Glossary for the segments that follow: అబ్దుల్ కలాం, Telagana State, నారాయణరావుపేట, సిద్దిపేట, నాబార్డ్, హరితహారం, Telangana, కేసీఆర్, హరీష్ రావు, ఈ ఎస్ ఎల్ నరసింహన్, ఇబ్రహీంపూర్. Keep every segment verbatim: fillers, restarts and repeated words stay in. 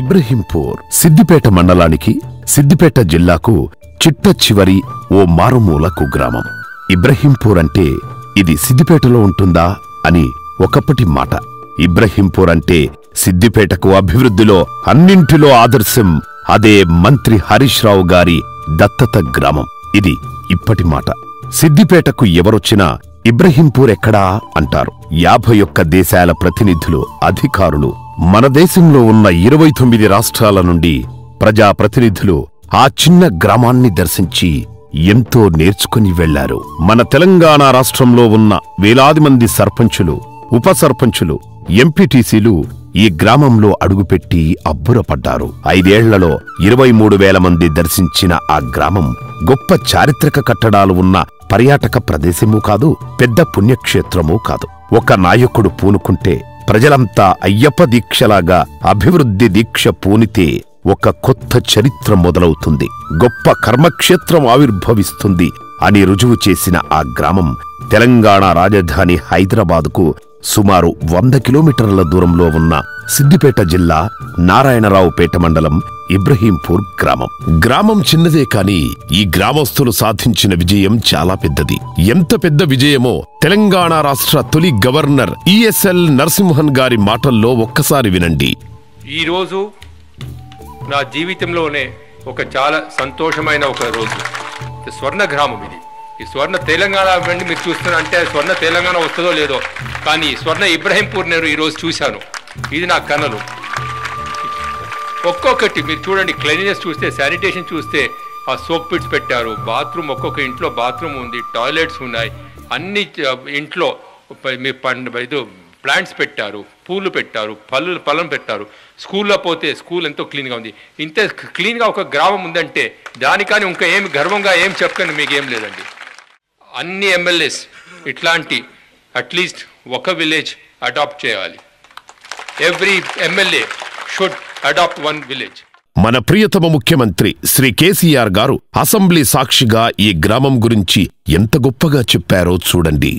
ఇబ్రహీంపూర్ సిద్దిపేట మండలానికి సిద్దిపేట జిల్లాకు చిట్ట చివరి ఓ మారుమూల కుగ్రామం. ఇబ్రహీంపూర్ అంటే ఇది సిద్దిపేటలో ఉంటుందా అని ఒకప్పటి మాట. ఇబ్రహీంపూర్ అంటే సిద్దిపేటకు అభివృద్ధిలో అన్నింటిలో ఆదర్శం అదే మంత్రి హరీష్ రావు గారి దత్తత గ్రామం. ఇది ఇప్పటి మాట. సిద్దిపేటకు ఎవరొచ్చినా ఇబ్రహీంపూర్ ఎక్కడా అంటారు. యాభై ఒక్క దేశాల ప్రతినిధులు, అధికారులు, మన దేశంలో ఉన్న ఇరవై తొమ్మిది రాష్ట్రాల నుండి ప్రజాప్రతినిధులు ఆ చిన్న గ్రామాన్ని దర్శించి ఎంతో నేర్చుకుని వెళ్లారు. మన తెలంగాణ రాష్ట్రంలో ఉన్న వేలాది మంది సర్పంచులు, ఉప సర్పంచులు, ఎంపీటీసీలు ఈ గ్రామంలో అడుగుపెట్టి అబ్బురపడ్డారు. ఐదేళ్లలో ఇరవై మూడు వేల మంది దర్శించిన ఆ గ్రామం గొప్ప చారిత్రక కట్టడాలు ఉన్న పర్యాటక ప్రదేశమూ కాదు, పెద్ద పుణ్యక్షేత్రమూ కాదు. ఒక నాయకుడు పూనుకుంటే, ప్రజలంతా అయ్యప్ప దీక్షలాగా అభివృద్ధి దీక్ష పూనితే ఒక కొత్త చరిత్ర మొదలవుతుంది, గొప్ప కర్మక్షేత్రం ఆవిర్భవిస్తుంది అని రుజువు చేసిన ఆ గ్రామం తెలంగాణ రాజధాని హైదరాబాదుకు సుమారు వంద కిలోమీటర్ల దూరంలో ఉన్న సిద్దిపేట జిల్లా నారాయణరావుపేట మండలం ఇబ్రహీంపూర్ గ్రామం. గ్రామం చిన్నదే కాని ఈ గ్రామస్తులు సాధించిన విజయం చాలా పెద్దది. ఎంత పెద్ద విజయమో తెలంగాణ రాష్ట్ర తొలి గవర్నర్ ఈ ఎస్ ఎల్ నరసింహన్ గారి మాటల్లో ఒక్కసారి వినండి. ఈరోజు నా జీవితంలోనే ఒక చాలా సంతోషమైన ఒక రోజు. స్వర్ణ గ్రామం ఇది. ఈ స్వర్ణ తెలంగాణ అవ్వండి, మీరు చూస్తున్నా అంటే స్వర్ణ తెలంగాణ వస్తుందో లేదో, కానీ స్వర్ణ ఇబ్రహీంపూర్ నేను ఈరోజు చూశాను. ఇది నా కనలు. ఒక్కొక్కటి మీరు చూడండి, క్లీనినెస్ చూస్తే, శానిటేషన్ చూస్తే, ఆ సోప్ పిట్స్ పెట్టారు, బాత్రూమ్ ఒక్కొక్క ఇంట్లో బాత్రూమ్ ఉంది, టాయిలెట్స్ ఉన్నాయి, అన్ని ఇంట్లో మీరు పండు ఇది ప్లాంట్స్ పెట్టారు, పూలు పెట్టారు, పళ్ళు పళ్ళం పెట్టారు. స్కూల్లో పోతే స్కూల్ ఎంతో క్లీన్గా ఉంది. ఇంత క్లీన్గా ఒక గ్రామం ఉందంటే దానికని ఇంకా ఏం గర్వంగా ఏం చెప్పకండి, మీకు ఏం లేదండి. అన్ని ఎమ్మెల్యేస్ ఇట్లాంటి అట్లీస్ట్ ఒక విలేజ్ అడాప్ట్ చేయాలి. Every MLA should adopt one village. మన ప్రియతమ ముఖ్యమంత్రి శ్రీ కేసీఆర్ గారు అసెంబ్లీ సాక్షిగా ఈ గ్రామం గురించి ఎంత గొప్పగా చెప్పారో చూడండి.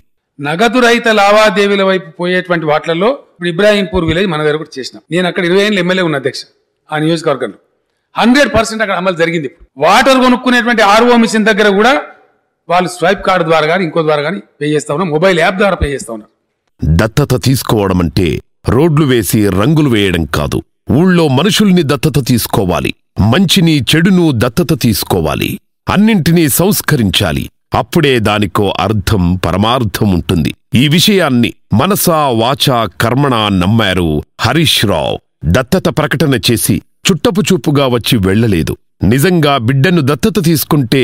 నగదు రహిత లావాదేవీల వైపు పోయేటువంటి వాటిలలో ఇప్పుడు ఇబ్రాహీంపూర్ విలేజ్ మన దగ్గర కూడా చేసినాం. నేను అక్కడ ఇరవై ఏళ్ళు ఎమ్మెల్యే ఉన్న అధ్యక్ష ఆ నియోజకవర్గంలో హండ్రెడ్ పర్సెంట్ అక్కడ అమలు జరిగింది. వాటర్ కొనుక్కునేటువంటి ఆర్ఓ మిషన్ దగ్గర కూడా వాళ్ళు స్వైప్ కార్డు ద్వారా కానీ ఇంకో ద్వారా కానీ పే చేస్తా ఉన్నారు, మొబైల్ యాప్ ద్వారా పే చేస్తా ఉన్నారు. దత్తత తీసుకోవడం అంటే రోడ్లు వేసి రంగులు వేయడం కాదు. ఊళ్ళో మనుషుల్ని దత్తత తీసుకోవాలి, మంచిని చెడును దత్తత తీసుకోవాలి, అన్నింటినీ సంస్కరించాలి. అప్పుడే దానికో అర్థం, పరమార్థం ఉంటుంది. ఈ విషయాన్ని మనసా వాచా కర్మణా నమ్మారు హరీష్ రావు. దత్తత ప్రకటన చేసి చుట్టపు చూపుగా వచ్చి వెళ్లలేదు. నిజంగా బిడ్డను దత్తత తీసుకుంటే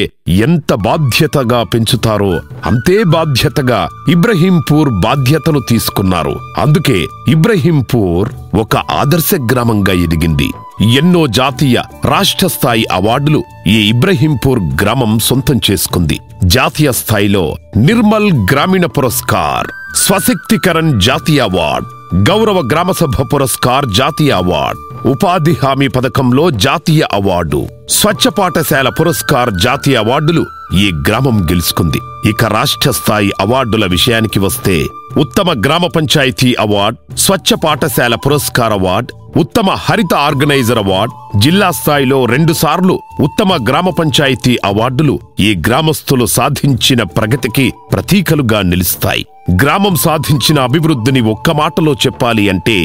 ఎంత బాధ్యతగా పెంచుతారో అంతే బాధ్యతగా ఇబ్రహీంపూర్ బాధ్యతను తీసుకున్నారు. అందుకే ఇబ్రహీంపూర్ ఒక ఆదర్శ గ్రామంగా ఎదిగింది. ఎన్నో జాతీయ, రాష్ట్ర స్థాయి అవార్డులు ఈ ఇబ్రహీంపూర్ గ్రామం సొంతం చేసుకుంది. జాతీయ స్థాయిలో నిర్మల్ గ్రామీణ పురస్కార్, స్వశక్తికరణ్ జాతీయ అవార్డ్, గౌరవ గ్రామసభ పురస్కార్ జాతీయ అవార్డ్, ఉపాధి హామీ పథకంలో జాతీయ అవార్డు, స్వచ్ఛ పాఠశాల పురస్కార్ జాతీయ అవార్డులు ఈ గ్రామం గెలుచుకుంది. ఇక రాష్ట్ర స్థాయి అవార్డుల విషయానికి వస్తే ఉత్తమ గ్రామ పంచాయతీ అవార్డ్, స్వచ్ఛ పాఠశాల పురస్కార్ అవార్డ్, ఉత్తమ హరిత ఆర్గనైజర్ అవార్డ్, జిల్లా స్థాయిలో రెండు సార్లు ఉత్తమ గ్రామ పంచాయతీ అవార్డులు ఈ గ్రామస్తులు సాధించిన ప్రగతికి ప్రతీకలుగా నిలుస్తాయి. గ్రామం సాధించిన అభివృద్ధిని ఒక్క మాటలో చెప్పాలి అంటే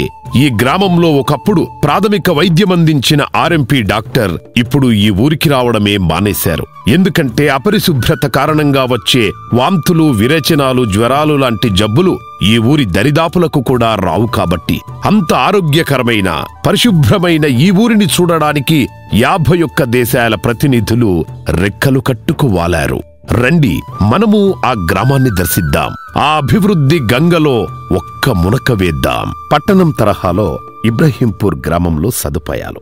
ఈ గ్రామంలో ఒకప్పుడు ప్రాథమిక వైద్యమందించిన ఆర్ ఎం పీ డాక్టర్ ఇప్పుడు ఈ ఊరికి రావడమే మానేశారు. ఎందుకంటే అపరిశుభ్రత కారణంగా వచ్చే వాంతులు, విరేచనాలు, జ్వరాలు లాంటి జబ్బులు ఈ ఊరి దరిదాపులకు కూడా రావు కాబట్టి. అంత ఆరోగ్యకరమైన, పరిశుభ్రమైన ఈ ఊరిని చూడడానికి యాభై ఒక్క దేశాల ప్రతినిధులు రెక్కలు కట్టుకువాలారు. రండి మనము ఆ గ్రామాన్ని దర్శిద్దాం, ఆ అభివృద్ధి గంగలో ఒక్క మునక వేద్దాం. పట్టణం తరహాలో ఇబ్రహీంపూర్ గ్రామంలో సదుపాయాలు.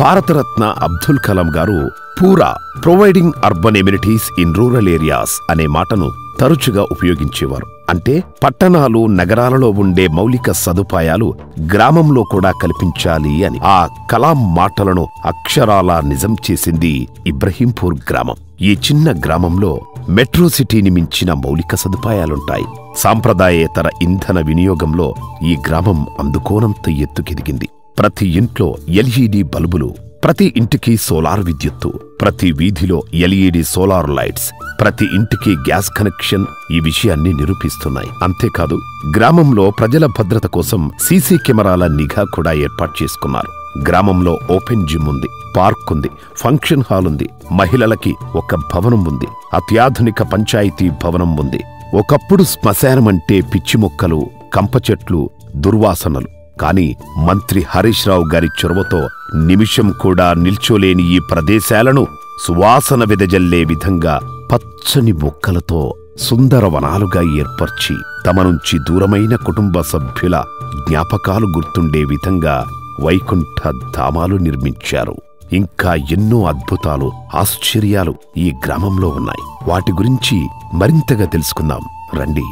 Bharat Ratna అబ్దుల్ కలాం garu PURA providing urban amenities in rural areas అనే మాటను తరచుగా ఉపయోగించేవారు. అంటే పట్టణాలు, నగరాలలో ఉండే మౌలిక సదుపాయాలు గ్రామంలో కూడా కల్పించాలి అని. ఆ కలాం మాటలను అక్షరాలా నిజం చేసింది ఇబ్రహీంపూర్ గ్రామం. ఈ చిన్న గ్రామంలో మెట్రో సిటీని మించిన మౌలిక సదుపాయాలుంటాయి. సాంప్రదాయేతర ఇంధన వినియోగంలో ఈ గ్రామం అందుకోనంత ఎత్తుకెదిగింది. ప్రతి ఇంట్లో ఎల్ఈడి బల్బులు, ప్రతి ఇంటికి సోలార్ విద్యుత్తు, ప్రతి వీధిలో ఎల్ఈడి సోలార్ లైట్స్, ప్రతి ఇంటికి గ్యాస్ కనెక్షన్ ఈ విషయాన్ని నిరూపిస్తున్నాయి. అంతేకాదు, గ్రామంలో ప్రజల భద్రత కోసం సీసీ కెమెరాల నిఘా కూడా ఏర్పాటు చేసుకున్నారు. గ్రామంలో ఓపెన్ జిమ్ ఉంది, పార్క్ ఉంది, ఫంక్షన్ హాల్ ఉంది, మహిళలకి ఒక భవనం ఉంది, అత్యాధునిక పంచాయతీ భవనం ఉంది. ఒకప్పుడు శ్మశానమంటే పిచ్చి మొక్కలు, కంపచెట్లు, దుర్వాసనలు. కాని మంత్రి హరీష్ రావు గారి చొరవతో నిమిషం కూడా నిల్చోలేని ఈ ప్రదేశాలను సువాసన వెదజల్లే విధంగా పచ్చని మొక్కలతో సుందరవనాలుగా ఏర్పర్చి తమ నుంచి దూరమైన కుటుంబ సభ్యుల జ్ఞాపకాలు గుర్తుండే విధంగా వైకుంఠ ధామాలు నిర్మించారు. ఇంకా ఎన్నో అద్భుతాలు, ఆశ్చర్యాలు ఈ గ్రామంలో ఉన్నాయి. వాటి గురించి మరింతగా తెలుసుకుందాం రండి.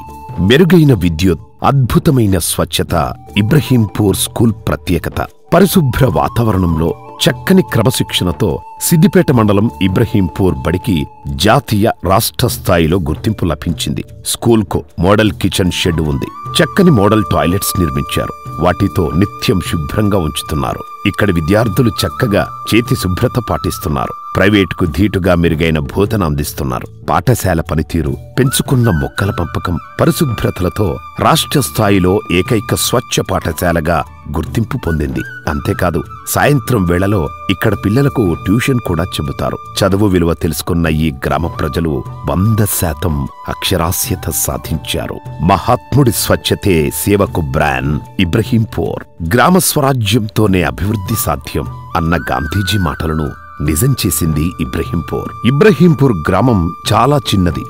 మెరుగైన విద్యుత్, అద్భుతమైన స్వచ్ఛత ఇబ్రహీంపూర్ స్కూల్ ప్రత్యేకత. పరిశుభ్ర వాతావరణంలో చక్కని క్రమశిక్షణతో సిద్దిపేట మండలం ఇబ్రహీంపూర్ బడికి జాతీయ, రాష్ట్ర స్థాయిలో గుర్తింపు లభించింది. స్కూల్కు మోడల్ కిచెన్ షెడ్ ఉంది. చక్కని మోడల్ టాయిలెట్స్ నిర్మించారు. వాటితో నిత్యం శుభ్రంగా ఉంచుతున్నారు. ఇక్కడ విద్యార్థులు చక్కగా చేతి శుభ్రత పాటిస్తున్నారు. ప్రైవేటుకు ధీటుగా మెరుగైన బోధన అందిస్తున్నారు. పాఠశాల పనితీరు, పెంచుకున్న మొక్కల పంపకం, పరిశుభ్రతలతో రాష్ట్ర స్థాయిలో ఏకైక స్వచ్ఛ పాఠశాలగా గుర్తింపు పొందింది. అంతేకాదు, సాయంత్రం వేళలో ఇక్కడ పిల్లలకు ట్యూషన్ కూడా చెబుతారు. చదువు విలువ తెలుసుకున్న ఈ గ్రామ ప్రజలు వంద శాతం అక్షరాస్యత సాధించారు. మహాత్ముడి స్వచ్ఛతే సేవకు బ్రాండ్ ఇబ్రహీంపూర్. గ్రామ స్వరాజ్యంతోనే అభివృద్ధి సాధ్యం అన్న గాంధీజీ మాటలను నిజం చేసింది ఇబ్రహీంపూర్. ఇబ్రహీంపూర్ గ్రామం చాలా చిన్నది.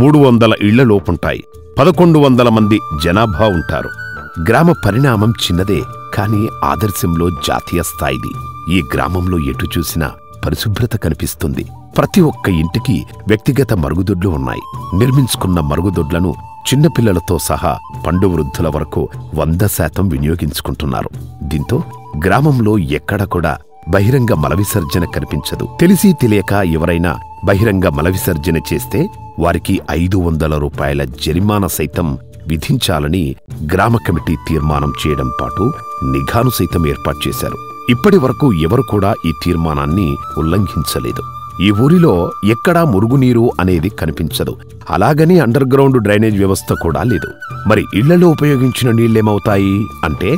మూడు వందల ఇళ్ల లోపుంటాయి. పదకొండు వందల మంది జనాభా ఉంటారు. గ్రామ పరిణామం చిన్నదే, కానీ ఆదర్శంలో జాతీయ స్థాయిది. ఈ గ్రామంలో ఎటు చూసినా పరిశుభ్రత కనిపిస్తుంది. ప్రతి ఒక్క ఇంటికి వ్యక్తిగత మరుగుదొడ్లు ఉన్నాయి. నిర్మించుకున్న మరుగుదొడ్లను చిన్నపిల్లలతో సహా పండు వృద్ధుల వరకు వంద శాతం వినియోగించుకుంటున్నారు. దీంతో గ్రామంలో ఎక్కడ కూడా బహిరంగ మలవిసర్జన కనిపించదు. తెలిసి తెలియక ఎవరైనా బహిరంగ మలవిసర్జన చేస్తే వారికి ఐదు వందల రూపాయల జరిమానా సైతం విధించాలని గ్రామ కమిటీ తీర్మానం చేయడం పాటు నిఘాను సైతం ఏర్పాటు చేశారు. ఇప్పటి వరకు ఎవరు కూడా ఈ తీర్మానాన్ని ఉల్లంఘించలేదు. ఈ ఊరిలో ఎక్కడా మురుగునీరు అనేది కనిపించదు. అలాగని అండర్ గ్రౌండ్ డ్రైనేజ్ వ్యవస్థ కూడా లేదు. మరి ఇళ్లలో ఉపయోగించిన నీళ్లేమవుతాయి అంటే,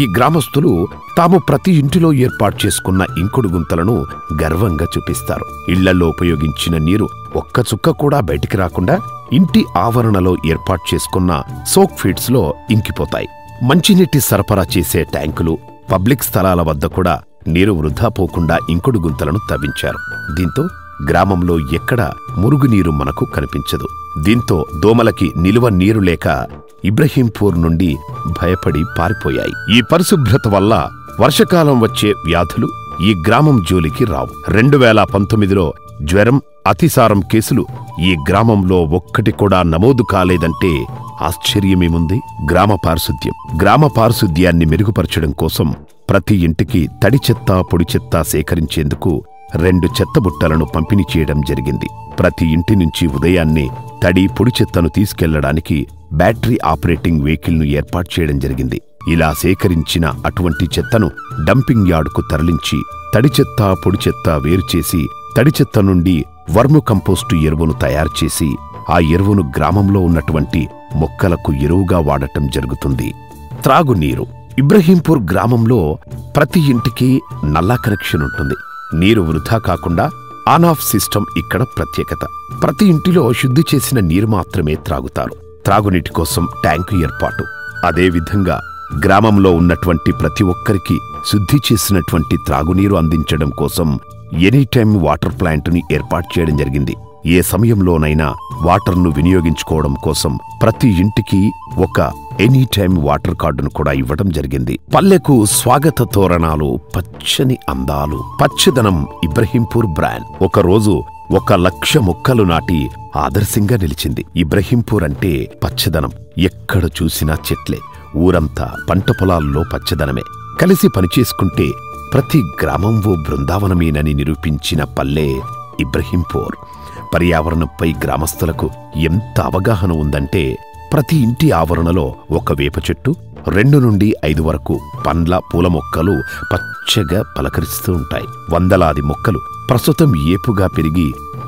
ఈ గ్రామస్తులు తాము ప్రతి ఇంటిలో ఏర్పాటు చేసుకున్న ఇంకుడు గుంతలను గర్వంగా చూపిస్తారు. ఇళ్లలో ఉపయోగించిన నీరు ఒక్క చుక్క కూడా బయటికి రాకుండా ఇంటి ఆవరణలో ఏర్పాటు చేసుకున్న సోక్ ఫీడ్స్లో ఇంకిపోతాయి. మంచినీటి సరఫరా చేసే ట్యాంకులు, పబ్లిక్ స్థలాల వద్ద కూడా నీరు వృధా పోకుండా ఇంకుడు గుంతలను తవ్వించారు. దీంతో గ్రామంలో ఎక్కడా మురుగునీరు మనకు కనిపించదు. దీంతో దోమలకి నిలువ నీరు లేక ఇబ్రహీంపూర్ నుండి భయపడి పారిపోయాయి. ఈ పరిశుభ్రత వల్ల వర్షకాలం వచ్చే వ్యాధులు ఈ గ్రామం జోలికి రావు. రెండు వేల పంతొమ్మిదిలో జ్వరం, అతిసారం కేసులు ఈ గ్రామంలో ఒక్కటి కూడా నమోదు కాలేదంటే ఆశ్చర్యమేముంది? గ్రామ పారిశుద్ధ్యం. గ్రామ పారిశుద్ధ్యాన్ని మెరుగుపరచడం కోసం ప్రతి ఇంటికి తడి చెత్త, పొడి చెత్త సేకరించేందుకు రెండు చెత్తబుట్టలను పంపిణీ చేయడం జరిగింది. ప్రతి ఇంటి నుంచి ఉదయాన్నే తడి, పొడి చెత్తను తీసుకెళ్లడానికి బ్యాటరీ ఆపరేటింగ్ వెహికల్ను ఏర్పాటు చేయడం జరిగింది. ఇలా సేకరించిన అటువంటి చెత్తను డంపింగ్ యార్డుకు తరలించి తడి చెత్త, పొడి చెత్త వేరుచేసి తడి చెత్త నుండి వర్ము కంపోస్టు ఎరువును తయారుచేసి ఆ ఎరువును గ్రామంలో ఉన్నటువంటి మొక్కలకు ఎరువుగా వాడటం జరుగుతుంది. త్రాగునీరు. ఇబ్రహీంపూర్ గ్రామంలో ప్రతి ఇంటికి నల్లా కనెక్షన్ ఉంటుంది. నీరు వృధా కాకుండా ఆన్ ఆఫ్ సిస్టమ్ ఇక్కడ ప్రత్యేకత. ప్రతి ఇంటిలో శుద్ధి చేసిన నీరు మాత్రమే త్రాగుతారు. త్రాగునీటి కోసం ట్యాంకు ఏర్పాటు. అదేవిధంగా గ్రామంలో ఉన్నటువంటి ప్రతి ఒక్కరికి శుద్ధి చేసినటువంటి త్రాగునీరు అందించడం కోసం ఎనీటైమ్ వాటర్ ప్లాంటుని ఏర్పాటు చేయడం జరిగింది. ఏ సమయంలోనైనా వాటర్ను వినియోగించుకోవడం కోసం ప్రతి ఇంటికి ఒక ఎనీటైమ్ వాటర్ కార్డును కూడా ఇవ్వడం జరిగింది. పల్లెకు స్వాగత తోరణాలు, పచ్చని అందాలు, పచ్చదనం ఇబ్రహీంపూర్ బ్రాండ్ ఒకరోజు ఒక లక్ష మొక్కలు నాటి ఆదర్శంగా నిలిచింది. ఇబ్రహీంపూర్ అంటే పచ్చదనం. ఎక్కడ చూసినా చెట్లే. ఊరంతా పంట పొలాల్లో పచ్చదనమే. కలిసి పనిచేసుకుంటే ప్రతి గ్రామం ఓ బృందావనమేనని నిరూపించిన పల్లె ఇబ్రహీంపూర్. పర్యావరణంపై గ్రామస్తులకు ఎంత అవగాహన ఉందంటే, ప్రతి ఇంటి ఆవరణలో ఒక వేప చెట్టు, రెండు నుండి ఐదు వరకు పండ్ల పూల మొక్కలు పచ్చగా పలకరిస్తూ ఉంటాయి. వందలాది మొక్కలు ప్రస్తుతం ఏపుగా పెరిగి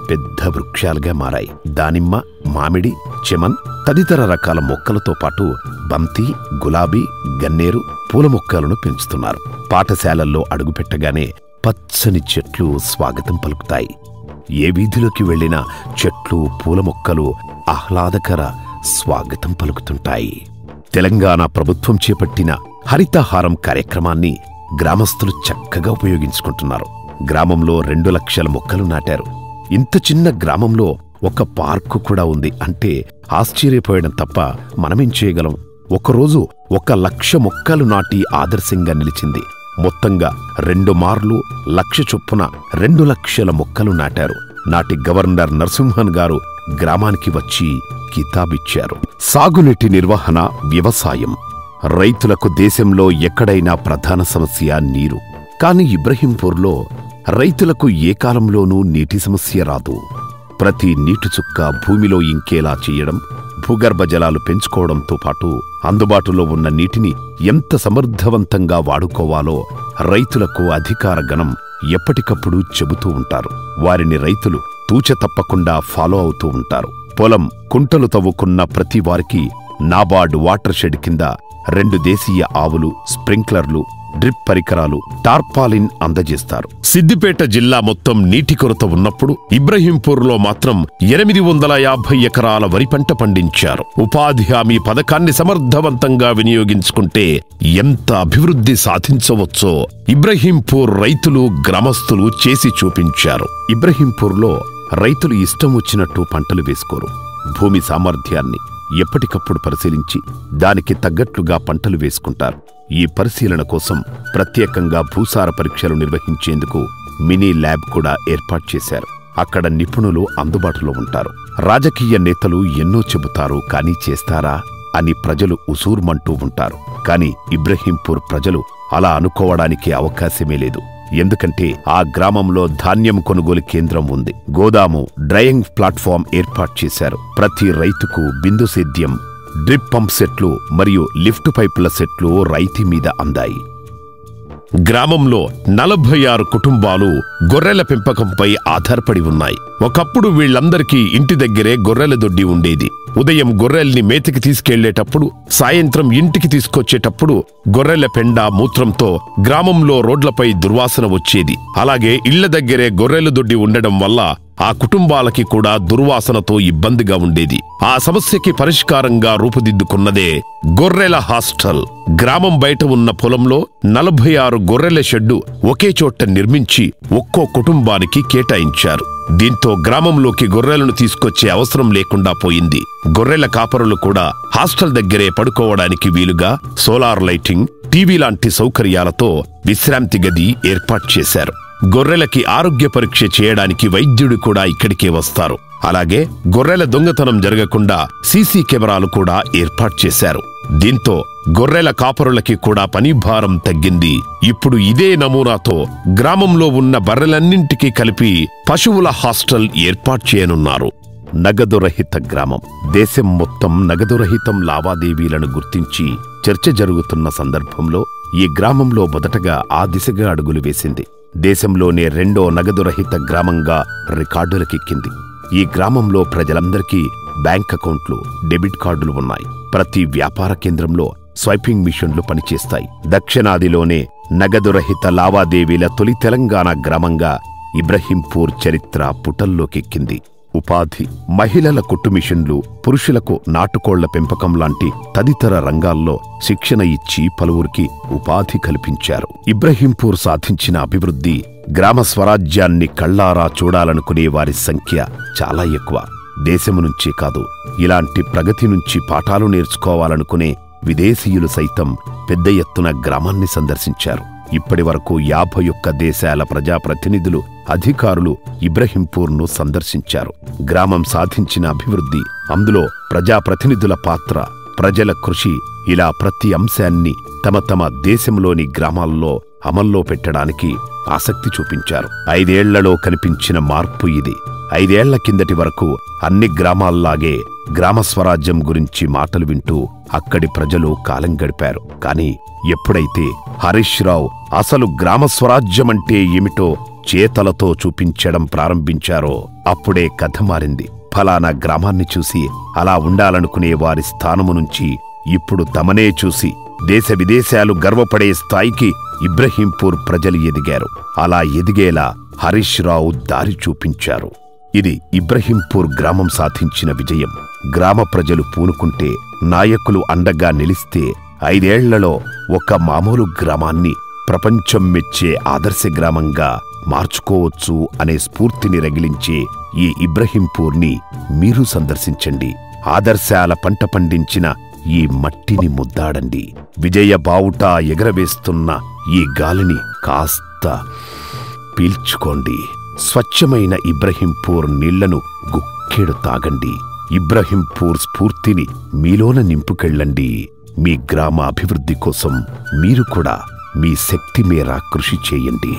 పెద్ద వృక్షాలుగా మారాయి. దానిమ్మ, మామిడి, చెమన్ తదితర రకాల మొక్కలతో పాటు బంతి, గులాబీ, గన్నేరు పూల మొక్కలను పెంచుతున్నారు. పాఠశాలల్లో అడుగుపెట్టగానే పచ్చని చెట్లు స్వాగతం పలుకుతాయి. ఏ వీధిలోకి వెళ్లినా చెట్లు, పూల మొక్కలు ఆహ్లాదకర స్వాగతం పలుకుతుంటాయి. తెలంగాణ ప్రభుత్వం చేపట్టిన హరితహారం కార్యక్రమాన్ని గ్రామస్తులు చక్కగా ఉపయోగించుకుంటున్నారు. గ్రామంలో రెండు లక్షల మొక్కలు నాటారు. ఇంత చిన్న గ్రామంలో ఒక పార్కు కూడా ఉంది అంటే ఆశ్చర్యపోయడం తప్ప మనమేం చేయగలం? ఒకరోజు ఒక లక్ష మొక్కలు నాటి ఆదర్శంగా నిలిచింది. మొత్తంగా రెండు మార్లు లక్ష చొప్పున రెండు లక్షల మొక్కలు నాటారు. నాటి గవర్నర్ నరసింహన్ గారు గ్రామానికి వచ్చి కితాబిచ్చారు. సాగునీటి నిర్వహణ, వ్యవసాయం. రైతులకు దేశంలో ఎక్కడైనా ప్రధాన సమస్య నీరు. కాని ఇబ్రహీంపూర్లో రైతులకు ఏ కాలంలోనూ నీటి సమస్య రాదు. ప్రతి నీటి చుక్క భూమిలో ఇంకేలా చేయడం, భూగర్భ జలాలు పెంచుకోవడంతో పాటు అందుబాటులో ఉన్న నీటిని ఎంత సమర్థవంతంగా వాడుకోవాలో రైతులకు అధికార గణం ఎప్పటికప్పుడు చెబుతూ ఉంటారు. వారిని రైతులు తూచ తప్పకుండా ఫాలో అవుతూ ఉంటారు. పొలం, కుంటలు తవ్వుకున్న ప్రతి వారికి నాబార్డ్ వాటర్ షెడ్ కింద రెండు దేశీయ ఆవులు, స్ప్రింక్లర్లు, డ్రిప్ పరికరాలు, టార్పాలిన్ అందజేస్తారు. సిద్దిపేట జిల్లా మొత్తం నీటి కొరత ఉన్నప్పుడు ఇబ్రహీంపూర్లో మాత్రం ఎనిమిది వందల యాభై ఎకరాల వరి పంట పండించారు. ఉపాధి హామీ పథకాన్ని సమర్థవంతంగా వినియోగించుకుంటే ఎంత అభివృద్ధి సాధించవచ్చో ఇబ్రహీంపూర్ రైతులు, గ్రామస్తులు చేసి చూపించారు. ఇబ్రహీంపూర్లో రైతులు ఇష్టం వచ్చినట్టు పంటలు వేసుకోరు. భూమి సామర్థ్యాన్ని ఎప్పటికప్పుడు పరిశీలించి దానికి తగ్గట్లుగా పంటలు వేసుకుంటారు. ఈ పరిశీలన కోసం ప్రత్యేకంగా భూసార పరీక్షలు నిర్వహించేందుకు మినీ ల్యాబ్ కూడా ఏర్పాటు చేశారు. అక్కడ నిపుణులు అందుబాటులో ఉంటారు. రాజకీయ నేతలు ఎన్నో చెబుతారు, కానీ చేస్తారా అని ప్రజలు ఉసూరుమంటూ ఉంటారు. కానీ ఇబ్రహీంపూర్ ప్రజలు అలా అనుకోవడానికి అవకాశమే లేదు. ఎందుకంటే ఆ గ్రామంలో ధాన్యం కొనుగోలు కేంద్రం ఉంది. గోదాము, డ్రయింగ్ ప్లాట్ఫామ్ ఏర్పాటు చేశారు. ప్రతి రైతుకు బిందు సేద్యం, డ్రిప్ పంప్ సెట్లు మరియు లిఫ్ట్ పైపుల సెట్లు రైతు మీద అందాయి. గ్రామంలో నలభై ఆరు కుటుంబాలు గొర్రెల పెంపకంపై ఆధారపడి ఉన్నాయి. ఒకప్పుడు వీళ్లందరికీ ఇంటి దగ్గరే గొర్రెల దొడ్డి ఉండేది. ఉదయం గొర్రెల్ని మేతకి తీసుకెళ్లేటప్పుడు, సాయంత్రం ఇంటికి తీసుకొచ్చేటప్పుడు గొర్రెల పెండ, మూత్రంతో గ్రామంలో రోడ్లపై దుర్వాసన వచ్చేది. అలాగే ఇళ్ల దగ్గరే గొర్రెల దొడ్డి ఉండడం వల్ల ఆ కుటుంబాలకి కూడా దుర్వాసనతో ఇబ్బందిగా ఉండేది. ఆ సమస్యకి పరిష్కారంగా రూపుదిద్దుకున్నదే గొర్రెల హాస్టల్. గ్రామం బయట ఉన్న పొలంలో నలభై ఆరు గొర్రెల షెడ్డు ఒకే చోట నిర్మించి ఒక్కో కుటుంబానికి కేటాయించారు. దీంతో గ్రామంలోకి గొర్రెలను తీసుకొచ్చే అవసరం లేకుండా పోయింది. గొర్రెల కాపరులు కూడా హాస్టల్ దగ్గరే పడుకోవడానికి వీలుగా సోలార్ లైటింగ్, టీవీ లాంటి సౌకర్యాలతో విశ్రాంతి గది ఏర్పాటు చేశారు. గొర్రెలకి ఆరోగ్య పరీక్ష చేయడానికి వైద్యుడు కూడా ఇక్కడికే వస్తారు. అలాగే గొర్రెల దొంగతనం జరగకుండా సీసీ కెమెరాలు కూడా ఏర్పాటు చేశారు. దీంతో గొర్రెల కాపరులకి కూడా పనిభారం తగ్గింది. ఇప్పుడు ఇదే నమూనాతో గ్రామంలో ఉన్న బర్రెలన్నింటికీ కలిపి పశువుల హాస్టల్ ఏర్పాటు చేయనున్నారు. నగదురహిత గ్రామం. దేశం మొత్తం నగదురహితం లావాదేవీలను గుర్తించి చర్చ జరుగుతున్న సందర్భంలో ఈ గ్రామంలో మొదటగా ఆ దిశగా అడుగులు వేసింది. దేశంలోనే రెండో నగదురహిత గ్రామంగా రికార్డులకెక్కింది. ఈ గ్రామంలో ప్రజలందరికీ బ్యాంక్ అకౌంట్లు, డెబిట్ కార్డులు ఉన్నాయి. ప్రతి వ్యాపార కేంద్రంలో స్వైపింగ్ మిషన్లు పనిచేస్తాయి. దక్షిణాదిలోనే నగదురహిత లావాదేవీల తొలి తెలంగాణ గ్రామంగా ఇబ్రహీంపూర్ చరిత్ర పుటల్లోకెక్కింది. ఉపాధి, మహిళల కుట్టు మిషన్లు, పురుషులకు నాటుకోళ్ల పెంపకం లాంటి తదితర రంగాల్లో శిక్షణ ఇచ్చి పలువురికి ఉపాధి కల్పించారు. ఇబ్రహీంపూర్ సాధించిన అభివృద్ధి, గ్రామ స్వరాజ్యాన్ని కళ్లారా చూడాలనుకునే వారి సంఖ్య చాలా ఎక్కువ. దేశము నుంచే కాదు, ఇలాంటి ప్రగతి నుంచి పాఠాలు నేర్చుకోవాలనుకునే విదేశీయులు సైతం పెద్ద ఎత్తున గ్రామాన్ని సందర్శించారు. ఇప్పటి వరకు యాభై ఒక్క దేశాల ప్రజాప్రతినిధులు, అధికారులు ఇబ్రహీంపూర్ను సందర్శించారు. గ్రామం సాధించిన అభివృద్ధి, అందులో ప్రజాప్రతినిధుల పాత్ర, ప్రజల కృషి ఇలా ప్రతి అంశాన్ని తమ తమ దేశంలోని గ్రామాల్లో అమల్లో పెట్టడానికి ఆసక్తి చూపించారు. ఐదేళ్లలో కనిపించిన మార్పు ఇది. ఐదేళ్ల కిందటి వరకు అన్ని గ్రామాల్లాగే గ్రామ స్వరాజ్యం గురించి మాటలు వింటూ అక్కడి ప్రజలు కాలం గడిపారు. కాని ఎప్పుడైతే హరీష్ రావు అసలు గ్రామ స్వరాజ్యమంటే ఏమిటో చేతలతో చూపించడం ప్రారంభించారో అప్పుడే కథ మారింది. ఫలానా గ్రామాన్ని చూసి అలా ఉండాలనుకునే వారి స్థానము నుంచి ఇప్పుడు తమనే చూసి దేశ విదేశాలు గర్వపడే స్థాయికి ఇబ్రహీంపూర్ ప్రజలు ఎదిగారు. అలా ఎదిగేలా హరీష్ రావు దారి చూపించారు. ఇది ఇబ్రహీంపూర్ గ్రామం సాధించిన విజయం. గ్రామ ప్రజలు పూనుకుంటే, నాయకులు అండగా నిలిస్తే ఐదేళ్లలో ఒక మామూలు గ్రామాన్ని ప్రపంచం మెచ్చే ఆదర్శ గ్రామంగా మార్చుకోవచ్చు అనే స్ఫూర్తిని రగిలించే ఈ ఇబ్రహీంపూర్ని మీరు సందర్శించండి. ఆదర్శాల పంట పండించిన ఈ మట్టిని ముద్దాడండి. విజయ బావుట ఎగరవేస్తున్న ఈ గాలిని కాస్త పీల్చుకోండి. స్వచ్ఛమైన ఇబ్రహీంపూర్ నీళ్లను గుక్కెడు తాగండి. ఇబ్రహీంపూర్ స్ఫూర్తిని మీలోన నింపుకెళ్ళండి. మీ గ్రామ అభివృద్ధి కోసం మీరు కూడా మీ శక్తి మేర కృషి చేయండి.